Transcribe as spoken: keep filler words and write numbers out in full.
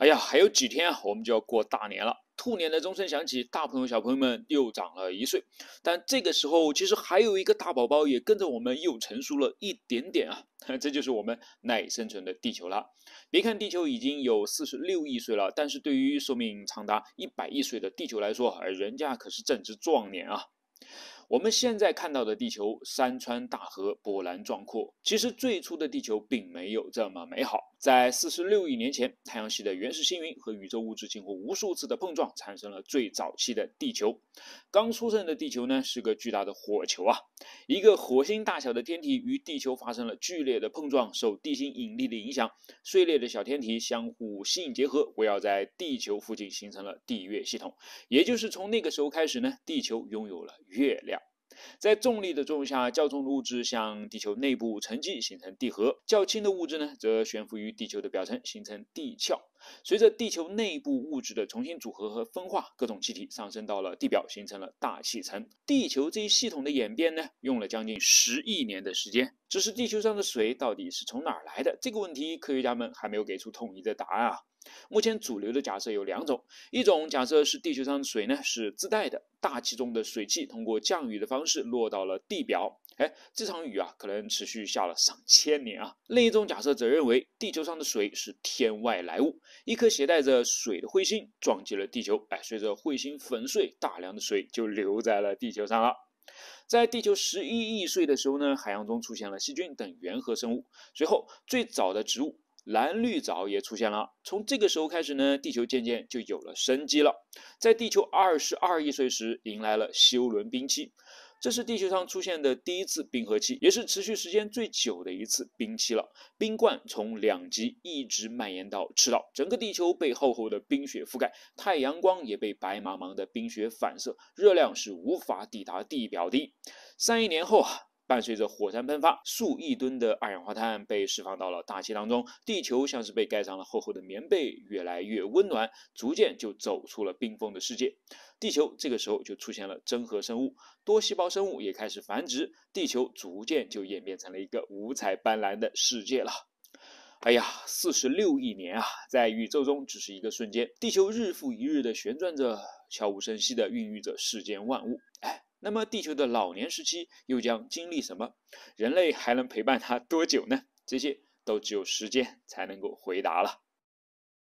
哎呀，还有几天啊，我们就要过大年了。兔年的钟声响起，大朋友小朋友们又长了一岁。但这个时候，其实还有一个大宝宝也跟着我们又成熟了一点点啊，这就是我们赖以生存的地球啦。别看地球已经有四十六亿岁了，但是对于寿命长达一百亿岁的地球来说，人家可是正值壮年啊。我们现在看到的地球山川大河波澜壮阔，其实最初的地球并没有这么美好。在四十六亿年前，太阳系的原始星云和宇宙物质经过无数次的碰撞，产生了最早期的地球。刚出生的地球呢，是个巨大的火球啊，一个火星大小的天体与地球发生了剧烈的碰撞，受地心引力的影响，碎裂的小天体相互吸引结合，围绕在地球附近形成了地月系统。也就是从那个时候开始呢，地球拥有了月亮。在重力的作用下，较重的物质向地球内部沉积，形成地核；较轻的物质呢，则悬浮于地球的表层，形成地壳。随着地球内部物质的重新组合和分化，各种气体上升到了地表，形成了大气层。地球这一系统的演变呢，用了将近十亿年的时间。只是地球上的水到底是从哪儿来的？这个问题，科学家们还没有给出统一的答案啊。目前主流的假设有两种，一种假设是地球上的水呢是自带的，大气中的水汽通过降雨的方式落到了地表，哎，这场雨啊可能持续下了上千年啊。另一种假设则认为地球上的水是天外来物，一颗携带着水的彗星撞击了地球，哎，随着彗星粉碎，大量的水就留在了地球上了。在地球十一亿岁的时候呢，海洋中出现了细菌等原核生物，随后最早的植物蓝绿藻也出现了。从这个时候开始呢，地球渐渐就有了生机了。在地球二十二亿岁时，迎来了休伦冰期，这是地球上出现的第一次冰河期，也是持续时间最久的一次冰期了。冰冠从两极一直蔓延到赤道，整个地球被厚厚的冰雪覆盖，太阳光也被白茫茫的冰雪反射，热量是无法抵达地表的。三亿年后啊，伴随着火山喷发，数亿吨的二氧化碳被释放到了大气当中，地球像是被盖上了厚厚的棉被，越来越温暖，逐渐就走出了冰封的世界。地球这个时候就出现了真核生物，多细胞生物也开始繁殖，地球逐渐就演变成了一个五彩斑斓的世界了。哎呀，四十六亿年啊，在宇宙中只是一个瞬间，地球日复一日的旋转着，悄无声息的孕育着世间万物。哎，那么地球的老年时期又将经历什么？人类还能陪伴它多久呢？这些都只有时间才能够回答了。